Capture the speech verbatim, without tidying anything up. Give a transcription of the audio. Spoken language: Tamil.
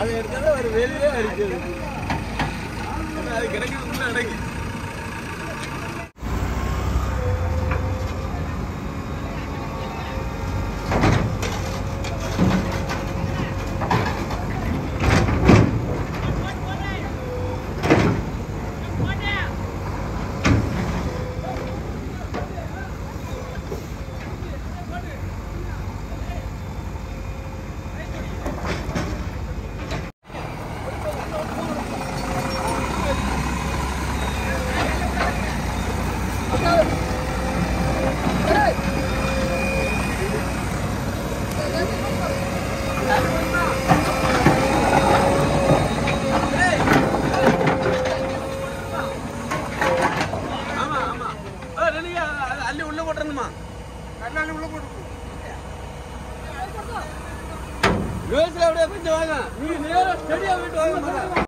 அது எடுத்தா ஒரு வெளியே இருக்குது. அது கிடைக்கிறதுக்குள்ள அடங்கி யோசிச்சு அப்படியே கொஞ்சம் வாங்க நீ நேரம் ஸ்டெடியா விட்டு வாங்க